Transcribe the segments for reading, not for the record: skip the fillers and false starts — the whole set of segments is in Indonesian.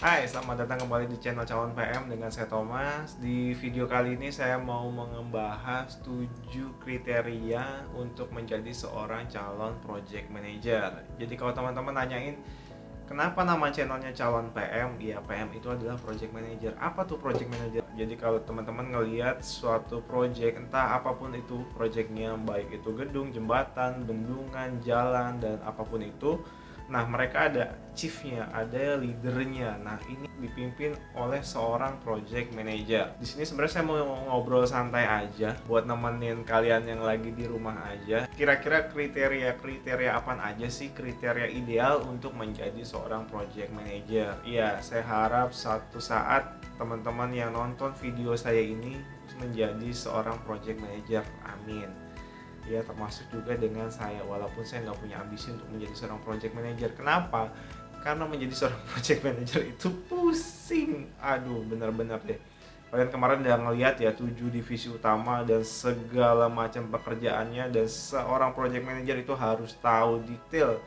Hai, selamat datang kembali di channel Calon PM dengan saya Thomas. Di video kali ini saya mau membahas 7 kriteria untuk menjadi seorang calon project manager. Jadi kalau teman-teman nanyain kenapa nama channelnya Calon PM, ya PM itu adalah project manager. Apa tuh project manager? Jadi kalau teman-teman ngelihat suatu project, entah apapun itu projectnya, baik itu gedung, jembatan, bendungan, jalan, dan apapun itu, nah mereka ada chiefnya, ada leadernya. Nah ini dipimpin oleh seorang project manager. Di sini sebenarnya saya mau ngobrol santai aja buat nemenin kalian yang lagi di rumah aja. Kira-kira kriteria apaan aja sih kriteria ideal untuk menjadi seorang project manager? Iya, saya harap satu saat teman-teman yang nonton video saya ini menjadi seorang project manager. Amin. Ya, termasuk juga dengan saya, walaupun saya nggak punya ambisi untuk menjadi seorang project manager. Kenapa? Karena menjadi seorang project manager itu pusing. Aduh, bener-bener deh. Kalian kemarin udah ngeliat ya 7 divisi utama dan segala macam pekerjaannya, dan seorang project manager itu harus tahu detail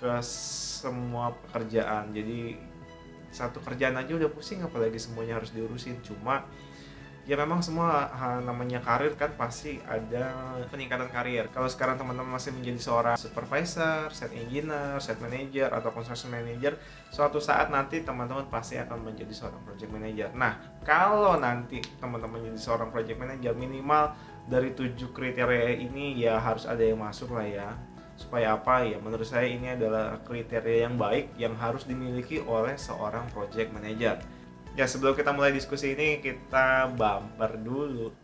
ke semua pekerjaan. Jadi satu kerjaan aja udah pusing, apalagi semuanya harus diurusin. Cuma ya memang semua namanya karir kan pasti ada peningkatan karir. Kalau sekarang teman-teman masih menjadi seorang supervisor, set engineer, set manager, atau construction manager, suatu saat nanti teman-teman pasti akan menjadi seorang project manager. Nah, kalau nanti teman-teman jadi seorang project manager, minimal dari 7 kriteria ini ya harus ada yang masuk lah ya. Supaya apa? Ya menurut saya ini adalah kriteria yang baik yang harus dimiliki oleh seorang project manager. Ya, sebelum kita mulai diskusi ini, kita bumper dulu.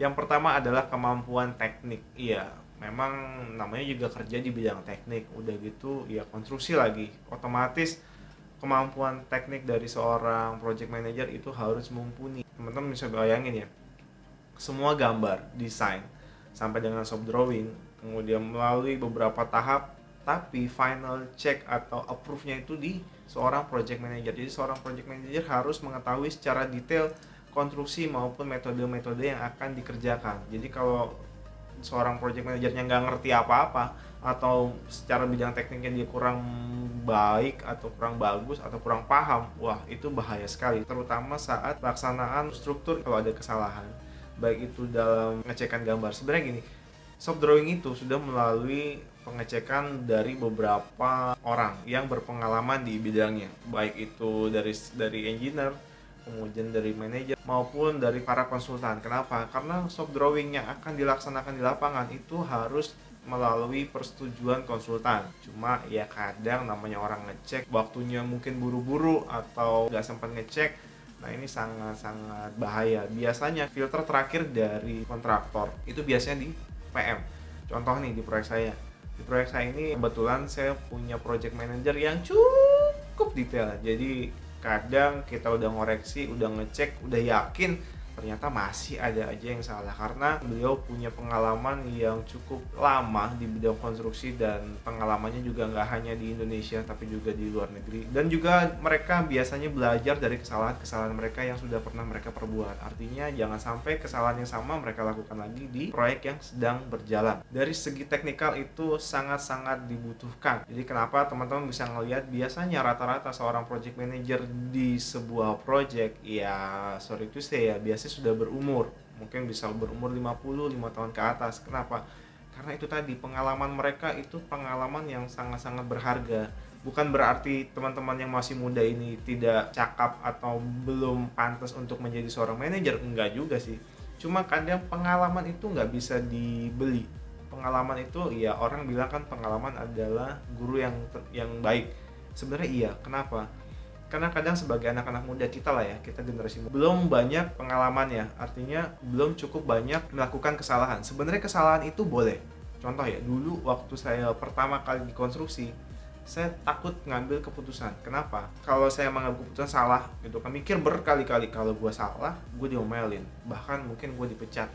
Yang pertama adalah kemampuan teknik. Iya, memang namanya juga kerja di bidang teknik. Udah gitu, ya konstruksi lagi. Otomatis kemampuan teknik dari seorang project manager itu harus mumpuni. Teman-teman bisa bayangin ya, semua gambar, desain, sampai dengan soft drawing, kemudian melalui beberapa tahap, tapi final check atau approve-nya itu di seorang project manager. Jadi seorang project manager harus mengetahui secara detail konstruksi maupun metode-metode yang akan dikerjakan. Jadi kalau seorang project manajernya nggak ngerti apa-apa, atau secara bidang tekniknya dia kurang baik atau kurang bagus atau kurang paham, wah itu bahaya sekali. Terutama saat pelaksanaan struktur kalau ada kesalahan, baik itu dalam pengecekan gambar. Sebenarnya gini, soft drawing itu sudah melalui pengecekan dari beberapa orang yang berpengalaman di bidangnya, baik itu dari engineer, kemudian dari manajer, maupun dari para konsultan. Kenapa? Karena soft drawing yang akan dilaksanakan di lapangan itu harus melalui persetujuan konsultan. Cuma ya kadang namanya orang ngecek, waktunya mungkin buru-buru atau nggak sempat ngecek. Nah ini sangat-sangat bahaya. Biasanya filter terakhir dari kontraktor itu biasanya di PM. Contoh nih di proyek saya. Di proyek saya ini kebetulan saya punya project manager yang cukup detail. Jadi kadang kita udah ngoreksi, udah ngecek, udah yakin, ternyata masih ada aja yang salah. Karena beliau punya pengalaman yang cukup lama di bidang konstruksi, dan pengalamannya juga nggak hanya di Indonesia tapi juga di luar negeri. Dan juga mereka biasanya belajar dari kesalahan-kesalahan mereka yang sudah pernah mereka perbuat. Artinya jangan sampai kesalahan yang sama mereka lakukan lagi di proyek yang sedang berjalan. Dari segi teknikal itu sangat-sangat dibutuhkan. Jadi kenapa teman-teman bisa ngelihat biasanya rata-rata seorang project manager di sebuah project, ya sorry to say ya, biasanya sudah berumur, mungkin bisa berumur 55 tahun ke atas. Kenapa? Karena itu tadi, pengalaman mereka itu pengalaman yang sangat-sangat berharga. Bukan berarti teman-teman yang masih muda ini tidak cakap atau belum pantas untuk menjadi seorang manajer, enggak juga sih. Cuma kadang pengalaman itu nggak bisa dibeli. pengalaman itu, ya orang bilang kan pengalaman adalah guru yang baik. Sebenarnya iya, kenapa? Karena kadang sebagai anak-anak muda kita lah ya, kita generasi muda, belum banyak pengalamannya, artinya belum cukup banyak melakukan kesalahan. Sebenarnya kesalahan itu boleh. Contoh ya, dulu waktu saya pertama kali di konstruksi, saya takut ngambil keputusan. Kenapa? Kalau saya mengambil keputusan salah, gitu kan, mikir berkali-kali, kalau gue salah, gue diomelin, bahkan mungkin gue dipecat.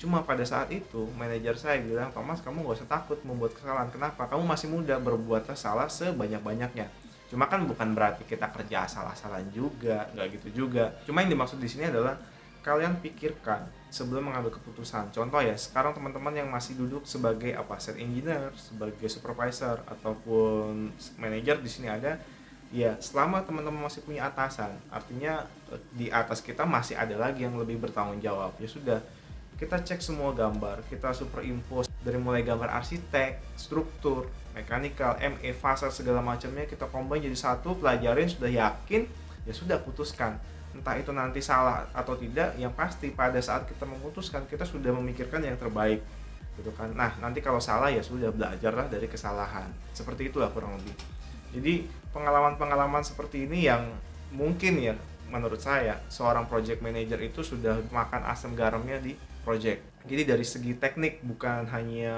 Cuma pada saat itu, manajer saya bilang, Thomas, kamu gak usah takut membuat kesalahan. Kenapa? Kamu masih muda, berbuatlah salah sebanyak-banyaknya. Cuma kan bukan berarti kita kerja asal-asalan juga, nggak gitu juga. Cuma yang dimaksud di sini adalah kalian pikirkan sebelum mengambil keputusan. Contoh ya, sekarang teman-teman yang masih duduk sebagai apa, set engineer, sebagai supervisor ataupun manager di sini ada, ya selama teman-teman masih punya atasan, artinya di atas kita masih ada lagi yang lebih bertanggung jawab. Ya sudah, kita cek semua gambar, kita superimpose dari mulai gambar arsitek, struktur, mekanikal, ME, fasa, segala macamnya kita combine jadi satu, pelajarin, sudah yakin, ya sudah putuskan. Entah itu nanti salah atau tidak, yang pasti pada saat kita memutuskan, kita sudah memikirkan yang terbaik, gitu kan. Nah, nanti kalau salah ya sudah, belajarlah dari kesalahan. Seperti itulah kurang lebih. Jadi, pengalaman-pengalaman seperti ini yang mungkin ya, menurut saya, seorang project manager itu sudah makan asam garamnya di project. Jadi dari segi teknik, bukan hanya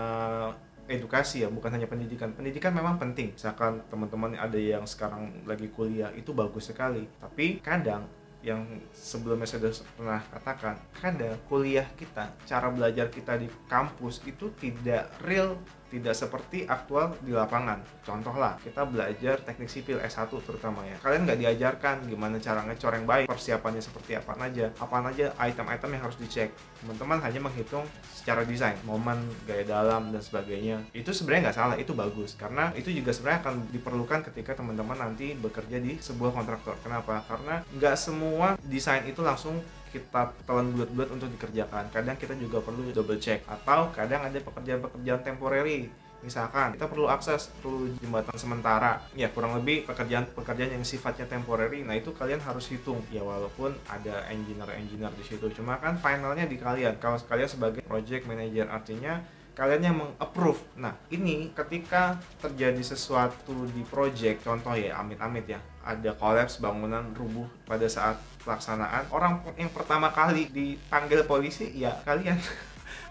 edukasi ya, bukan hanya pendidikan. Pendidikan memang penting. Misalkan teman-teman ada yang sekarang lagi kuliah, itu bagus sekali. Tapi kadang, yang sebelumnya saya sudah pernah katakan, kadang kuliah kita, cara belajar kita di kampus itu tidak real, tidak seperti aktual di lapangan. Contoh lah, kita belajar teknik sipil S1 terutama ya. Kalian nggak diajarkan gimana cara ngecor yang baik, persiapannya seperti apa aja item-item yang harus dicek. Teman-teman hanya menghitung secara desain, momen, gaya dalam, dan sebagainya. Itu sebenarnya nggak salah, itu bagus. Karena itu juga sebenarnya akan diperlukan ketika teman-teman nanti bekerja di sebuah kontraktor. Kenapa? Karena nggak semua desain itu langsung kita telan bulat-bulat untuk dikerjakan. Kadang kita juga perlu double check, atau kadang ada pekerjaan-pekerjaan temporary. Misalkan kita perlu akses, perlu jembatan sementara, ya kurang lebih pekerjaan-pekerjaan yang sifatnya temporary. Nah itu kalian harus hitung ya, walaupun ada engineer di situ, cuma kan finalnya di kalian. Kalau kalian sebagai project manager, artinya kalian yang meng-approve. Nah, ini ketika terjadi sesuatu di project, contoh ya, amit-amit ya, ada kolaps, bangunan rubuh pada saat pelaksanaan, orang yang pertama kali dipanggil polisi, ya kalian,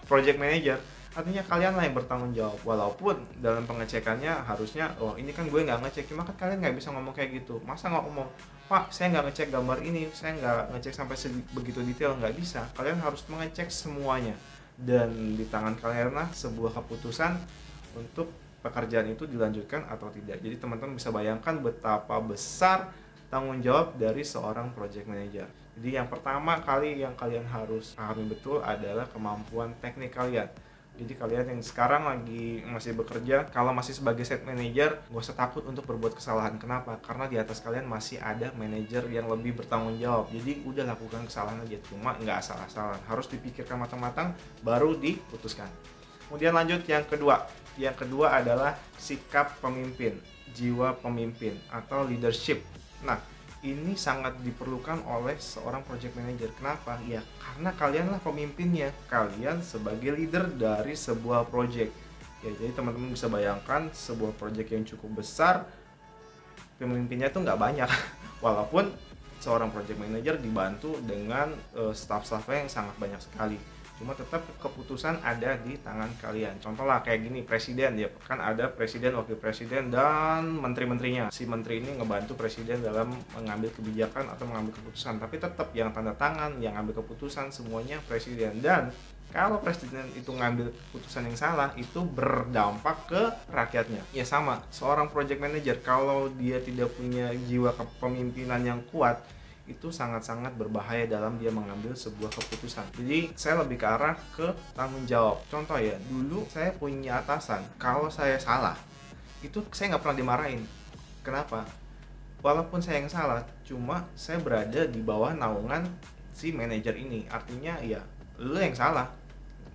project manager. Artinya kalian lah yang bertanggung jawab, walaupun dalam pengecekannya harusnya, oh ini kan gue nggak ngecek. Cuma kan kalian nggak bisa ngomong kayak gitu. Masa nggak ngomong, Pak saya nggak ngecek gambar ini, saya nggak ngecek sampai begitu detail, nggak bisa. Kalian harus mengecek semuanya, dan di tangan kalian lah sebuah keputusan untuk pekerjaan itu dilanjutkan atau tidak. Jadi teman-teman bisa bayangkan betapa besar tanggung jawab dari seorang project manager. Jadi yang pertama kali yang kalian harus pahami betul adalah kemampuan teknik kalian. Jadi kalian yang sekarang lagi masih bekerja, kalau masih sebagai set manager, gak usah takut untuk berbuat kesalahan. Kenapa? Karena di atas kalian masih ada manajer yang lebih bertanggung jawab. Jadi udah lakukan kesalahan aja, cuma nggak asal-asalan. Harus dipikirkan matang-matang, baru diputuskan. Kemudian lanjut yang kedua. Yang kedua adalah sikap pemimpin, jiwa pemimpin atau leadership. Nah, ini sangat diperlukan oleh seorang project manager. Kenapa? Ya, karena kalianlah pemimpinnya. Kalian sebagai leader dari sebuah project. Ya, jadi teman-teman bisa bayangkan sebuah project yang cukup besar, pemimpinnya tuh nggak banyak. Walaupun seorang project manager dibantu dengan staff-staffnya yang sangat banyak sekali. Cuma tetap keputusan ada di tangan kalian. Contoh lah kayak gini, presiden ya, kan ada presiden, wakil presiden, dan menteri-menterinya. Si menteri ini ngebantu presiden dalam mengambil kebijakan atau mengambil keputusan, tapi tetap yang tanda tangan, yang ambil keputusan semuanya presiden. Dan kalau presiden itu ngambil keputusan yang salah, itu berdampak ke rakyatnya. Ya sama, seorang project manager kalau dia tidak punya jiwa kepemimpinan yang kuat, itu sangat-sangat berbahaya dalam dia mengambil sebuah keputusan. Jadi saya lebih ke arah ke tanggung jawab. Contoh ya, dulu saya punya atasan, kalau saya salah itu saya nggak pernah dimarahin. Kenapa? Walaupun saya yang salah, cuma saya berada di bawah naungan si manajer ini. Artinya ya lu yang salah,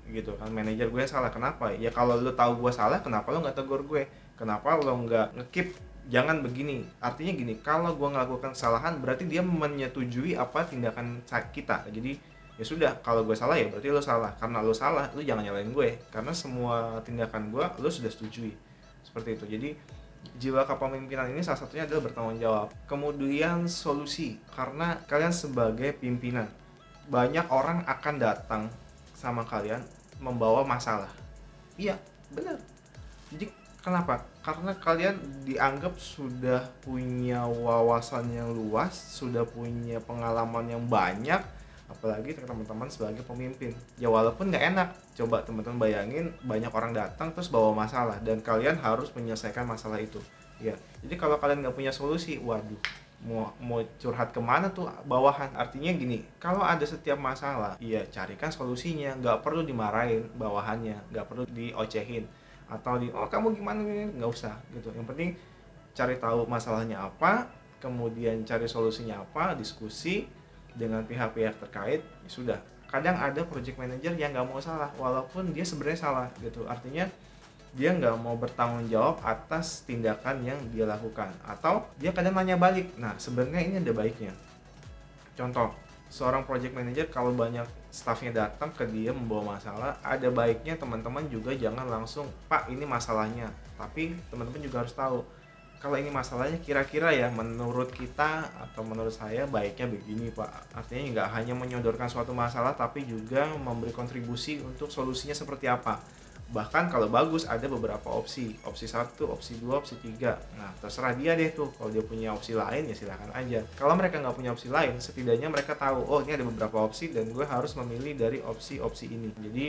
gitu kan, manajer gue yang salah. Kenapa? Ya kalau lu tahu gue salah, kenapa lu nggak tegur gue? Kenapa lu nggak nge-keep jangan begini? Artinya gini, kalau gue melakukan kesalahan, berarti dia menyetujui apa tindakan kita. Jadi ya sudah, kalau gue salah ya berarti lo salah, karena lo salah lo jangan nyalain gue, karena semua tindakan gue lo sudah setujui, seperti itu. Jadi jiwa kepemimpinan ini salah satunya adalah bertanggung jawab. Kemudian solusi, karena kalian sebagai pimpinan, banyak orang akan datang sama kalian membawa masalah. Iya, benar. Jadi kenapa? Karena kalian dianggap sudah punya wawasan yang luas, sudah punya pengalaman yang banyak, apalagi teman-teman sebagai pemimpin. Ya walaupun nggak enak, coba teman-teman bayangin banyak orang datang terus bawa masalah dan kalian harus menyelesaikan masalah itu. Ya, jadi kalau kalian nggak punya solusi, waduh, mau curhat kemana tuh bawahan. Artinya gini, kalau ada setiap masalah, ya carikan solusinya, nggak perlu dimarahin bawahannya, nggak perlu diocehin atau di oh kamu gimana, nggak usah gitu. Yang penting cari tahu masalahnya apa, kemudian cari solusinya apa, diskusi dengan pihak-pihak terkait, ya sudah. Kadang ada project manager yang nggak mau salah, walaupun dia sebenarnya salah gitu. Artinya dia nggak mau bertanggung jawab atas tindakan yang dia lakukan, atau dia kadang nanya balik. Nah sebenarnya ini ada baiknya. Contoh, seorang project manager kalau banyak staffnya datang ke dia membawa masalah, ada baiknya teman-teman juga jangan langsung, Pak ini masalahnya. Tapi teman-teman juga harus tahu, kalau ini masalahnya kira-kira ya menurut kita atau menurut saya baiknya begini Pak. Artinya nggak hanya menyodorkan suatu masalah, tapi juga memberi kontribusi untuk solusinya seperti apa. Bahkan kalau bagus ada beberapa opsi, opsi 1, opsi 2, opsi 3. Nah terserah dia deh tuh, kalau dia punya opsi lain ya silahkan aja. Kalau mereka nggak punya opsi lain, setidaknya mereka tahu, oh ini ada beberapa opsi dan gue harus memilih dari opsi-opsi ini. Jadi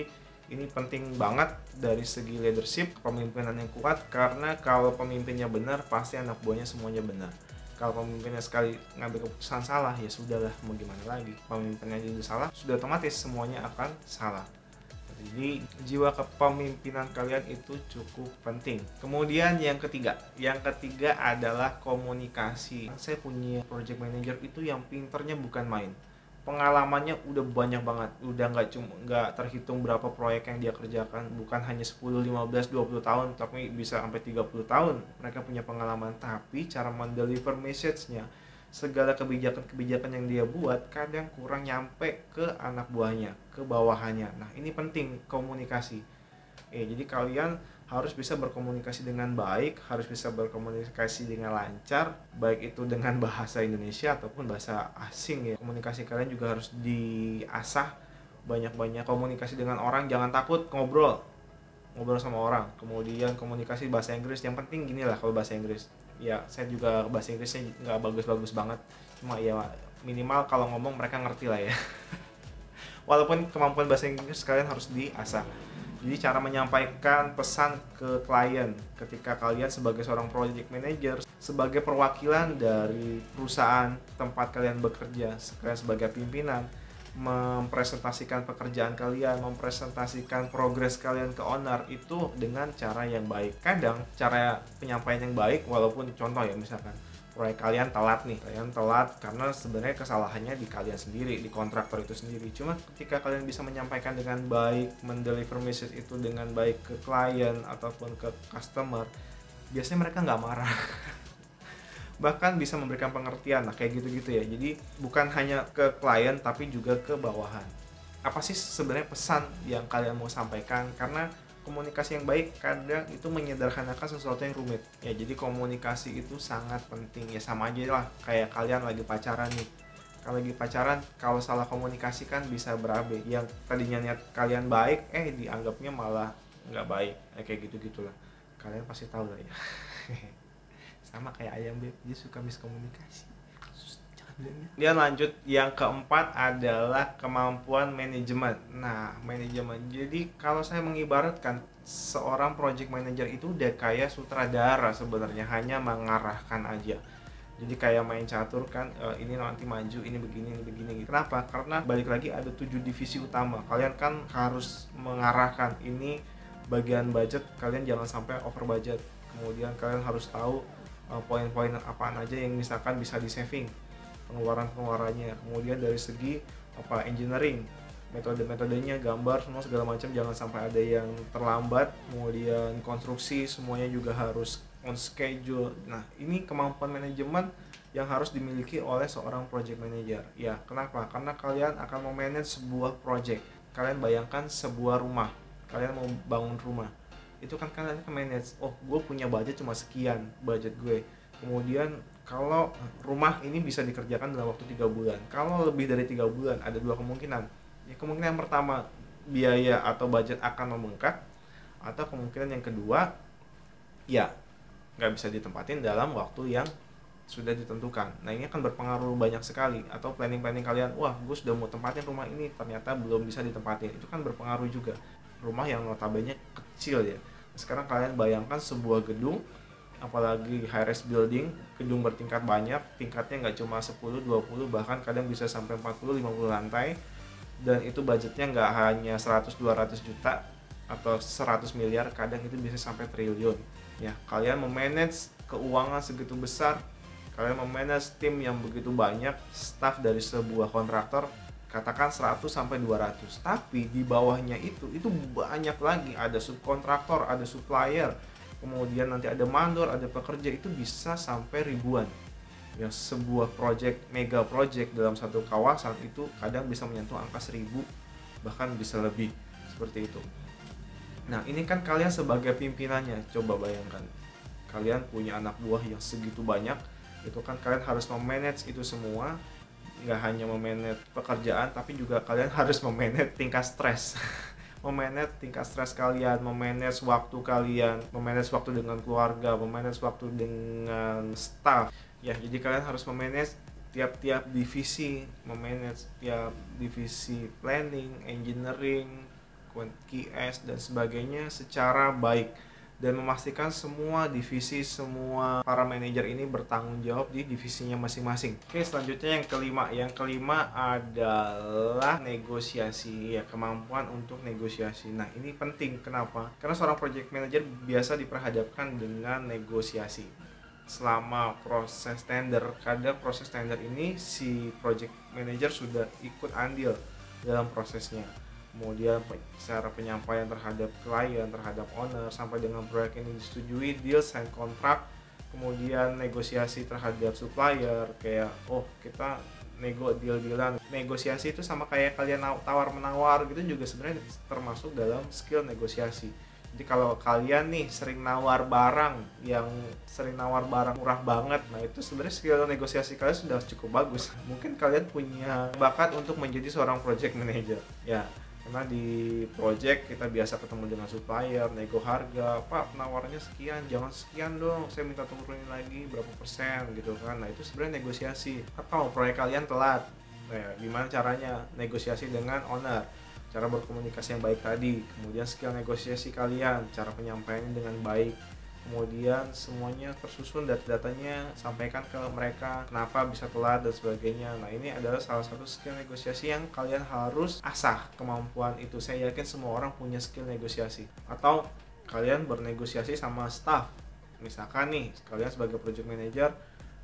ini penting banget dari segi leadership, kepemimpinan yang kuat, karena kalau pemimpinnya benar, pasti anak buahnya semuanya benar. Kalau pemimpinnya sekali ngambil keputusan salah, ya sudahlah, mau gimana lagi. Pemimpinnya jadi salah, sudah otomatis semuanya akan salah. Jadi jiwa kepemimpinan kalian itu cukup penting. Kemudian yang ketiga adalah komunikasi. Saya punya project manager itu yang pinternya bukan main. Pengalamannya udah banyak banget, udah nggak terhitung berapa proyek yang dia kerjakan, bukan hanya 10, 15, 20 tahun, tapi bisa sampai 30 tahun mereka punya pengalaman. Tapi cara mendeliver message-nya, segala kebijakan-kebijakan yang dia buat kadang kurang nyampe ke anak buahnya, ke bawahannya. Nah ini penting, komunikasi. Jadi kalian harus bisa berkomunikasi dengan baik, harus bisa berkomunikasi dengan lancar, baik itu dengan bahasa Indonesia ataupun bahasa asing ya. Komunikasi kalian juga harus diasah, banyak-banyak komunikasi dengan orang, jangan takut ngobrol sama orang. Kemudian komunikasi bahasa Inggris, yang penting gini lah kalau bahasa Inggris. Ya saya juga bahasa Inggrisnya nggak bagus-bagus banget, cuma ya minimal kalau ngomong mereka ngerti lah ya. Walaupun kemampuan bahasa Inggris kalian harus diasah. Jadi cara menyampaikan pesan ke klien ketika kalian sebagai seorang project manager, sebagai perwakilan dari perusahaan tempat kalian bekerja, kalian sebagai pimpinan, mempresentasikan pekerjaan kalian, mempresentasikan progres kalian ke owner itu dengan cara yang baik. Kadang cara penyampaian yang baik, walaupun contoh ya misalkan, proyek kalian telat nih, kalian telat karena sebenarnya kesalahannya di kalian sendiri, di kontraktor itu sendiri. Cuma ketika kalian bisa menyampaikan dengan baik, mendeliver message itu dengan baik ke klien ataupun ke customer, biasanya mereka nggak marah. Bahkan bisa memberikan pengertian, nah kayak gitu-gitu ya. Jadi bukan hanya ke klien tapi juga ke bawahan. Apa sih sebenarnya pesan yang kalian mau sampaikan? Karena komunikasi yang baik kadang itu menyederhanakan sesuatu yang rumit ya. Jadi komunikasi itu sangat penting ya, sama aja lah kayak kalian lagi pacaran nih. Kalau lagi pacaran kalau salah komunikasi kan bisa berabe, yang tadinya niat kalian baik dianggapnya malah nggak baik ya, kayak gitu-gitulah. Kalian pasti tahu lah ya. Sama kayak ayam beb, dia suka miskomunikasi. Dia lanjut, yang keempat adalah kemampuan manajemen. Nah, manajemen. Jadi kalau saya mengibaratkan seorang project manager itu udah kayak sutradara sebenarnya, hanya mengarahkan aja. Jadi kayak main catur kan, ini nanti maju, ini begini gitu. Kenapa? Karena balik lagi ada 7 divisi utama. Kalian kan harus mengarahkan, ini bagian budget, kalian jangan sampai over budget. Kemudian kalian harus tahu poin-poin apaan aja yang misalkan bisa di saving, pengeluaran-pengeluarannya. Kemudian dari segi engineering, metode-metodenya, gambar, semua segala macam, jangan sampai ada yang terlambat. Kemudian konstruksi semuanya juga harus on schedule. Nah, ini kemampuan manajemen yang harus dimiliki oleh seorang project manager. Ya, kenapa? Karena kalian akan memanage sebuah project. Kalian bayangkan sebuah rumah, kalian mau bangun rumah, itu kan kalian akan manage. Oh, gue punya budget cuma sekian, budget gue. Kemudian kalau rumah ini bisa dikerjakan dalam waktu 3 bulan. Kalau lebih dari 3 bulan, ada 2 kemungkinan. Ya, kemungkinan yang pertama, biaya atau budget akan membengkak, atau kemungkinan yang kedua, ya nggak bisa ditempatin dalam waktu yang sudah ditentukan. Nah, ini akan berpengaruh banyak sekali. Atau planning-planning kalian, wah gue sudah mau tempatin rumah ini, ternyata belum bisa ditempatin, itu kan berpengaruh juga. Rumah yang notabene kecil ya. Sekarang kalian bayangkan sebuah gedung, apalagi Highrise Building, gedung bertingkat banyak, tingkatnya nggak cuma 10, 20, bahkan kadang bisa sampai 40, 50 lantai, dan itu budgetnya nggak hanya 100, 200 juta atau 100 miliar, kadang itu bisa sampai triliun. Ya, kalian memanage keuangan segitu besar, kalian memanage tim yang begitu banyak, staff dari sebuah kontraktor katakan 100 sampai 200, tapi di bawahnya itu banyak lagi, ada subkontraktor, ada supplier, kemudian nanti ada mandor, ada pekerja, itu bisa sampai ribuan. Ya, sebuah project, mega project dalam satu kawasan itu kadang bisa menyentuh angka 1000, bahkan bisa lebih seperti itu. Nah, ini kan kalian sebagai pimpinannya, coba bayangkan kalian punya anak buah yang segitu banyak, itu kan kalian harus memanage itu semua. Nggak hanya memanage pekerjaan, tapi juga kalian harus memanage tingkat stres, memanage tingkat stres kalian, memanage waktu kalian, memanage waktu dengan keluarga, memanage waktu dengan staff. Ya, jadi kalian harus memanage tiap-tiap divisi, memanage tiap divisi planning, engineering, QS dan sebagainya secara baik, dan memastikan semua divisi, semua para manajer ini bertanggung jawab di divisinya masing-masing. Oke, selanjutnya yang kelima adalah negosiasi, ya, kemampuan untuk negosiasi. Nah, ini penting, kenapa? Karena seorang project manager biasa diperhadapkan dengan negosiasi selama proses tender. Kadang proses tender ini si project manager sudah ikut andil dalam prosesnya. Kemudian secara penyampaian terhadap klien, terhadap owner, sampai dengan proyek ini disetujui, deal, sign kontrak, kemudian negosiasi terhadap supplier, kayak oh kita nego, deal-dealan. Negosiasi itu sama kayak kalian tawar-menawar gitu, juga sebenarnya termasuk dalam skill negosiasi. Jadi kalau kalian nih sering nawar barang murah banget, nah itu sebenarnya skill negosiasi kalian sudah cukup bagus. Mungkin kalian punya bakat untuk menjadi seorang project manager, ya. Karena di project kita biasa ketemu dengan supplier, nego harga, Pak penawarnya sekian, jangan sekian dong, saya minta turunin lagi berapa persen gitu kan. Nah itu sebenarnya negosiasi. Atau proyek kalian telat, nah ya, gimana caranya negosiasi dengan owner, cara berkomunikasi yang baik tadi, kemudian skill negosiasi kalian, cara penyampaiannya dengan baik, kemudian semuanya tersusun, data-datanya sampaikan ke mereka, kenapa bisa telat dan sebagainya. Nah, ini adalah salah satu skill negosiasi yang kalian harus asah kemampuan itu. Saya yakin semua orang punya skill negosiasi. Atau kalian bernegosiasi sama staff, misalkan nih kalian sebagai project manager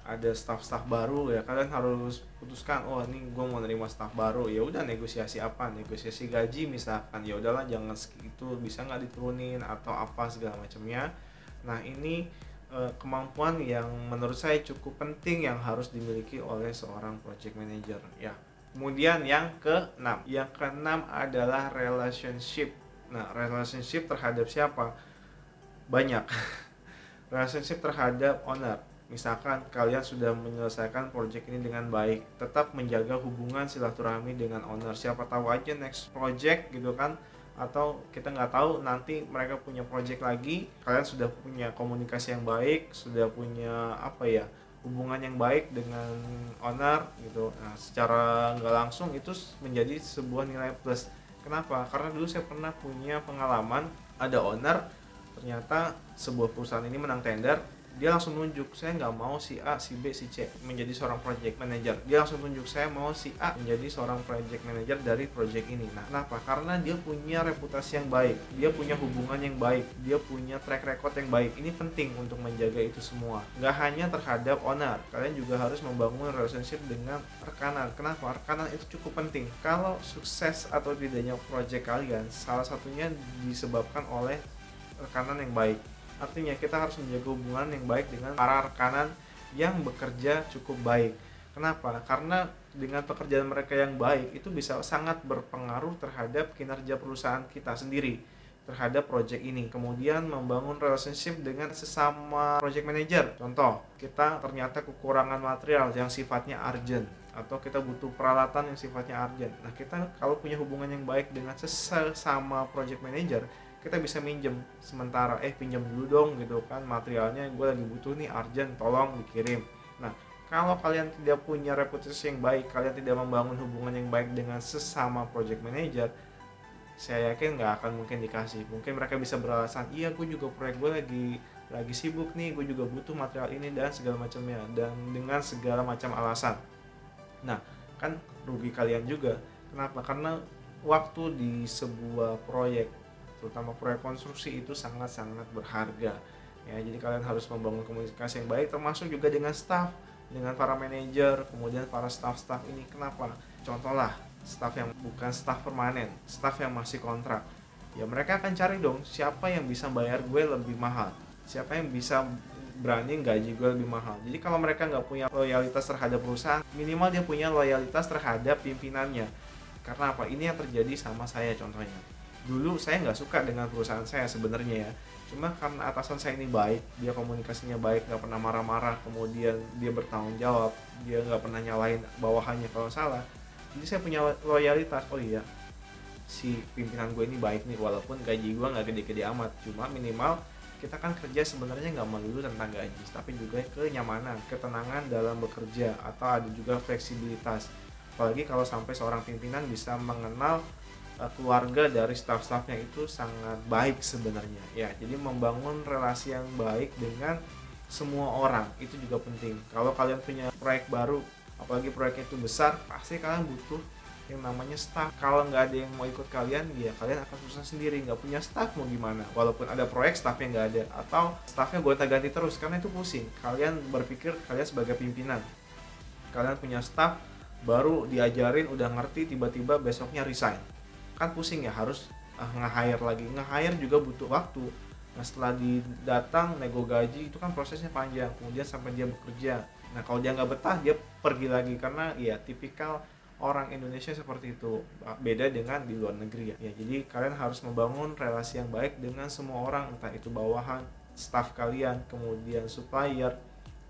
ada staff-staff baru, ya kalian harus putuskan, oh ini gue mau nerima staff baru, ya udah negosiasi apa, negosiasi gaji misalkan, ya udahlah jangan segitu, bisa nggak diturunin atau apa segala macamnya. Nah, ini kemampuan yang menurut saya cukup penting yang harus dimiliki oleh seorang project manager, ya. Kemudian yang keenam adalah relationship. Nah, relationship terhadap siapa? Banyak. Relationship terhadap owner. Misalkan kalian sudah menyelesaikan project ini dengan baik, tetap menjaga hubungan silaturahmi dengan owner. Siapa tahu aja next project gitu kan, atau kita nggak tahu nanti mereka punya project lagi, kalian sudah punya komunikasi yang baik, sudah punya apa ya, hubungan yang baik dengan owner gitu. Nah, secara nggak langsung itu menjadi sebuah nilai plus. Kenapa? Karena dulu saya pernah punya pengalaman, ada owner, ternyata sebuah perusahaan ini menang tender, dia langsung nunjuk, saya nggak mau si A, si B, si C menjadi seorang project manager. Dia langsung tunjuk, saya mau si A menjadi seorang project manager dari project ini. Nah, kenapa? Karena dia punya reputasi yang baik, dia punya hubungan yang baik, dia punya track record yang baik. Ini penting untuk menjaga itu semua. Nggak hanya terhadap owner, kalian juga harus membangun relationship dengan rekanan. Kenapa? Rekanan itu cukup penting. Kalau sukses atau tidaknya project kalian, salah satunya disebabkan oleh rekanan yang baik. Artinya kita harus menjaga hubungan yang baik dengan para rekanan yang bekerja cukup baik. Kenapa? Karena dengan pekerjaan mereka yang baik itu bisa sangat berpengaruh terhadap kinerja perusahaan kita sendiri, terhadap project ini. Kemudian membangun relationship dengan sesama project manager. Contoh, kita ternyata kekurangan material yang sifatnya urgent, atau kita butuh peralatan yang sifatnya urgent. Nah, kita kalau punya hubungan yang baik dengan sesama project manager, kita bisa minjem sementara, pinjam dulu dong gitu kan, materialnya gue lagi butuh nih, urgent, tolong dikirim. Nah, kalau kalian tidak punya reputasi yang baik, kalian tidak membangun hubungan yang baik dengan sesama project manager, saya yakin nggak akan mungkin dikasih. Mungkin mereka bisa beralasan, iya gue juga proyek gue lagi sibuk nih, gue juga butuh material ini dan segala macamnya, dan dengan segala macam alasan. Nah, kan rugi kalian juga. Kenapa? Karena waktu di sebuah proyek, terutama proyek konstruksi, itu sangat-sangat berharga ya. Jadi kalian harus membangun komunikasi yang baik, termasuk juga dengan staff, dengan para manajer, kemudian para staff-staff ini. Kenapa? Contohlah, staff yang bukan staff permanen, staff yang masih kontrak, ya mereka akan cari dong, siapa yang bisa bayar gue lebih mahal, siapa yang bisa berani gaji gue lebih mahal. Jadi kalau mereka nggak punya loyalitas terhadap perusahaan, minimal dia punya loyalitas terhadap pimpinannya. Karena apa? Ini yang terjadi sama saya contohnya. Dulu saya nggak suka dengan perusahaan saya sebenarnya ya, cuma karena atasan saya ini baik, dia komunikasinya baik, nggak pernah marah-marah, kemudian dia bertanggung jawab, dia nggak pernah nyalahin bawahannya kalau salah. Jadi saya punya loyalitas, oh iya si pimpinan gue ini baik nih, walaupun gaji gue nggak gede-gede amat, cuma minimal kita kan kerja sebenarnya nggak melulu tentang gaji, tapi juga kenyamanan, ketenangan dalam bekerja, atau ada juga fleksibilitas. Apalagi kalau sampai seorang pimpinan bisa mengenal keluarga dari staff-staffnya, itu sangat baik sebenarnya ya. Jadi membangun relasi yang baik dengan semua orang itu juga penting. Kalau kalian punya proyek baru, apalagi proyeknya itu besar, pasti kalian butuh yang namanya staff. Kalau nggak ada yang mau ikut kalian, ya kalian akan susah sendiri. Nggak punya staff mau gimana, walaupun ada proyek staffnya nggak ada, atau staffnya gonta-ganti terus, karena itu pusing. Kalian berpikir kalian sebagai pimpinan, kalian punya staff baru, diajarin udah ngerti, tiba-tiba besoknya resign, kan pusing ya. Harus nge-hire lagi, nge-hire juga butuh waktu. Nah, setelah didatang nego gaji itu kan prosesnya panjang, kemudian sampai dia bekerja. Nah, kalau dia nggak betah, dia pergi lagi, karena ya tipikal orang Indonesia seperti itu, beda dengan di luar negeri ya. Jadi kalian harus membangun relasi yang baik dengan semua orang, entah itu bawahan, staff kalian, kemudian supplier,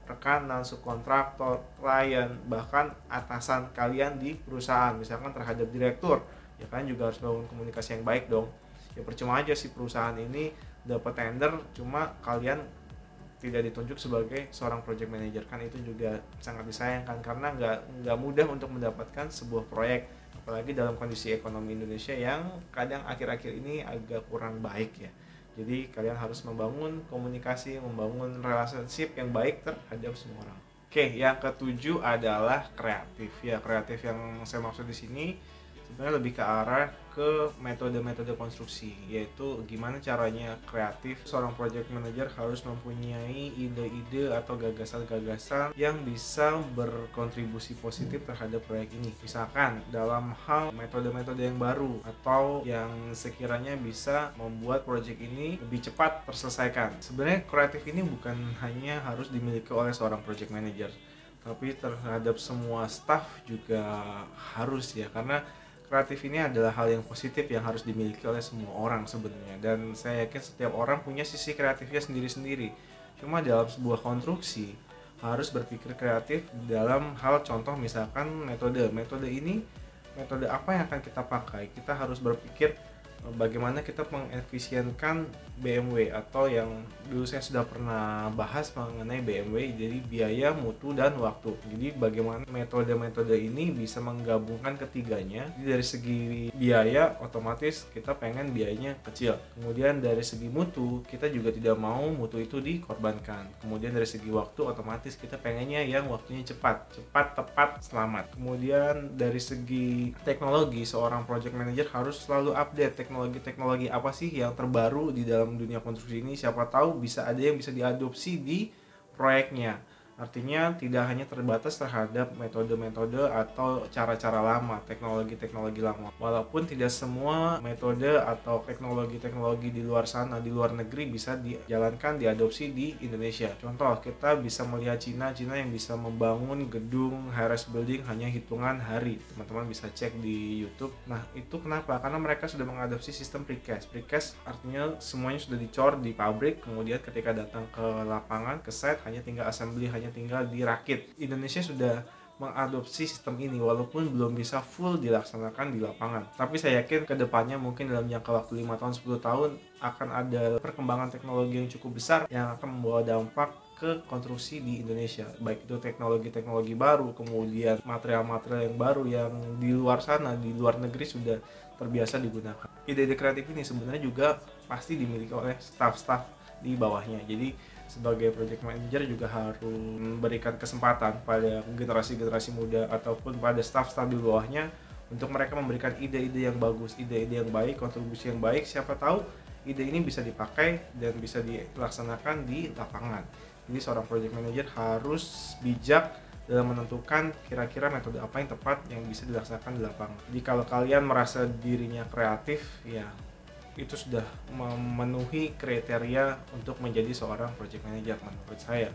rekanan, subkontraktor, klien, bahkan atasan kalian di perusahaan, misalkan terhadap direktur. Ya, kalian juga harus bangun komunikasi yang baik dong. Ya percuma aja si perusahaan ini dapat tender, cuma kalian tidak ditunjuk sebagai seorang project manager, kan itu juga sangat disayangkan, karena nggak mudah untuk mendapatkan sebuah proyek, apalagi dalam kondisi ekonomi Indonesia yang kadang akhir-akhir ini agak kurang baik ya. Jadi kalian harus membangun komunikasi, membangun relationship yang baik terhadap semua orang. Oke, yang ketujuh adalah kreatif ya. Kreatif yang saya maksud di sini sebenarnya lebih ke arah ke metode-metode konstruksi, yaitu gimana caranya kreatif. Seorang project manager harus mempunyai ide-ide atau gagasan-gagasan yang bisa berkontribusi positif terhadap proyek ini, misalkan dalam hal metode-metode yang baru atau yang sekiranya bisa membuat proyek ini lebih cepat terselesaikan. Sebenarnya kreatif ini bukan hanya harus dimiliki oleh seorang project manager, tapi terhadap semua staff juga harus ya, karena kreatif ini adalah hal yang positif yang harus dimiliki oleh semua orang sebenarnya. Dan saya yakin setiap orang punya sisi kreatifnya sendiri-sendiri. Cuma dalam sebuah konstruksi harus berpikir kreatif dalam hal contoh misalkan metode. Metode ini, metode apa yang akan kita pakai? Kita harus berpikir bagaimana kita mengefisienkan BMW atau yang dulu saya sudah pernah bahas mengenai BMW, jadi biaya, mutu, dan waktu. Jadi bagaimana metode-metode ini bisa menggabungkan ketiganya. Jadi dari segi biaya, otomatis kita pengen biayanya kecil. Kemudian dari segi mutu, kita juga tidak mau mutu itu dikorbankan. Kemudian dari segi waktu, otomatis kita pengennya yang waktunya cepat, tepat, selamat. Kemudian dari segi teknologi, seorang project manager harus selalu update teknologi apa sih yang terbaru di dalam dunia konstruksi ini. Siapa tahu bisa ada yang bisa diadopsi di proyeknya. Artinya tidak hanya terbatas terhadap metode-metode atau cara-cara lama, teknologi-teknologi lama. Walaupun tidak semua metode atau teknologi-teknologi di luar sana, di luar negeri bisa dijalankan, diadopsi di Indonesia. Contoh, kita bisa melihat Cina yang bisa membangun gedung Highrise Building hanya hitungan hari. Teman-teman bisa cek di YouTube. Nah, itu kenapa? Karena mereka sudah mengadopsi sistem Precast. Precast artinya semuanya sudah dicor di pabrik, kemudian ketika datang ke lapangan, ke set, hanya tinggal assembly, hanya tinggal dirakit. Indonesia sudah mengadopsi sistem ini walaupun belum bisa full dilaksanakan di lapangan. Tapi saya yakin ke depannya mungkin dalam jangka waktu 5 tahun, 10 tahun akan ada perkembangan teknologi yang cukup besar yang akan membawa dampak ke konstruksi di Indonesia. Baik itu teknologi-teknologi baru, kemudian material-material yang baru yang di luar sana, di luar negeri sudah terbiasa digunakan. Ide-ide kreatif ini sebenarnya juga pasti dimiliki oleh staff-staff di bawahnya. Jadi sebagai project manager juga harus memberikan kesempatan pada generasi-generasi muda ataupun pada staff-staff di bawahnya untuk mereka memberikan ide-ide yang bagus, ide-ide yang baik, kontribusi yang baik. Siapa tahu ide ini bisa dipakai dan bisa dilaksanakan di lapangan. Jadi seorang project manager harus bijak dalam menentukan kira-kira metode apa yang tepat yang bisa dilaksanakan di lapangan. Jadi kalau kalian merasa dirinya kreatif, ya itu sudah memenuhi kriteria untuk menjadi seorang project manager menurut saya.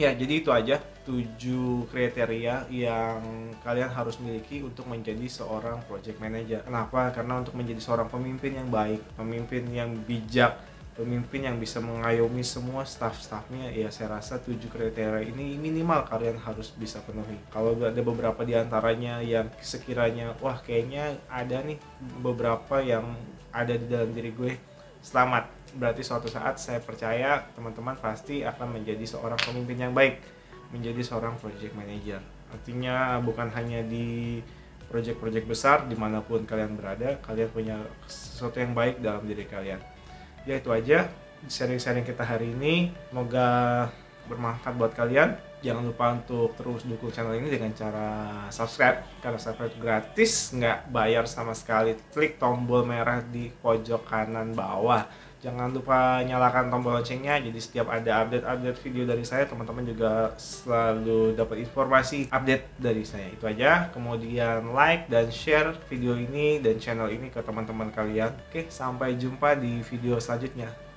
Ya, jadi itu aja 7 kriteria yang kalian harus miliki untuk menjadi seorang project manager. Kenapa? Karena untuk menjadi seorang pemimpin yang baik, pemimpin yang bijak, pemimpin yang bisa mengayomi semua staff-staffnya, ya saya rasa 7 kriteria ini minimal kalian harus bisa penuhi. Kalau ada beberapa di antaranya yang sekiranya, wah kayaknya ada nih beberapa yang ada di dalam diri gue, selamat. Berarti suatu saat saya percaya teman-teman pasti akan menjadi seorang pemimpin yang baik, menjadi seorang project manager. Artinya bukan hanya di project-project besar, dimanapun kalian berada, kalian punya sesuatu yang baik dalam diri kalian. Ya itu aja sharing-sharing kita hari ini, semoga bermanfaat buat kalian. Jangan lupa untuk terus dukung channel ini dengan cara subscribe, karena subscribe gratis, nggak bayar sama sekali. Klik tombol merah di pojok kanan bawah. Jangan lupa nyalakan tombol loncengnya, jadi setiap ada update-update video dari saya, teman-teman juga selalu dapat informasi update dari saya. Itu aja, kemudian like dan share video ini dan channel ini ke teman-teman kalian. Oke, sampai jumpa di video selanjutnya.